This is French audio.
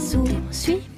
sous, suis